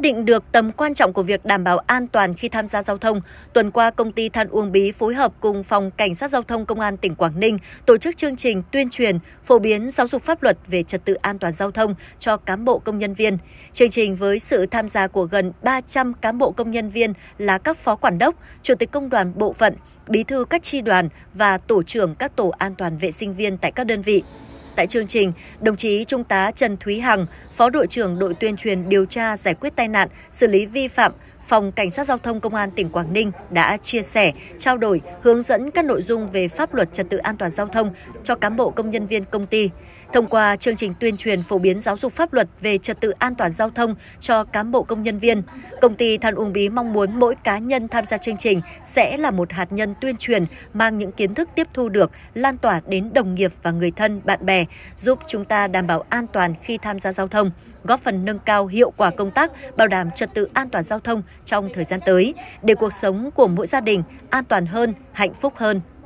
Xác định được tầm quan trọng của việc đảm bảo an toàn khi tham gia giao thông, tuần qua công ty Than Uông Bí phối hợp cùng Phòng Cảnh sát Giao thông Công an tỉnh Quảng Ninh tổ chức chương trình tuyên truyền, phổ biến giáo dục pháp luật về trật tự an toàn giao thông cho cán bộ công nhân viên. Chương trình với sự tham gia của gần 300 cán bộ công nhân viên là các phó quản đốc, chủ tịch công đoàn bộ phận, bí thư các chi đoàn và tổ trưởng các tổ an toàn vệ sinh viên tại các đơn vị. Tại chương trình, đồng chí Trung tá Trần Thúy Hằng, Phó đội trưởng đội tuyên truyền điều tra giải quyết tai nạn, xử lý vi phạm, Phòng Cảnh sát Giao thông Công an tỉnh Quảng Ninh đã chia sẻ, trao đổi, hướng dẫn các nội dung về pháp luật trật tự an toàn giao thông cho cán bộ công nhân viên công ty. Thông qua chương trình tuyên truyền phổ biến giáo dục pháp luật về trật tự an toàn giao thông cho cán bộ công nhân viên, công ty Than Uông Bí mong muốn mỗi cá nhân tham gia chương trình sẽ là một hạt nhân tuyên truyền, mang những kiến thức tiếp thu được, lan tỏa đến đồng nghiệp và người thân, bạn bè, giúp chúng ta đảm bảo an toàn khi tham gia giao thông, góp phần nâng cao hiệu quả công tác bảo đảm trật tự an toàn giao thông trong thời gian tới, để cuộc sống của mỗi gia đình an toàn hơn, hạnh phúc hơn.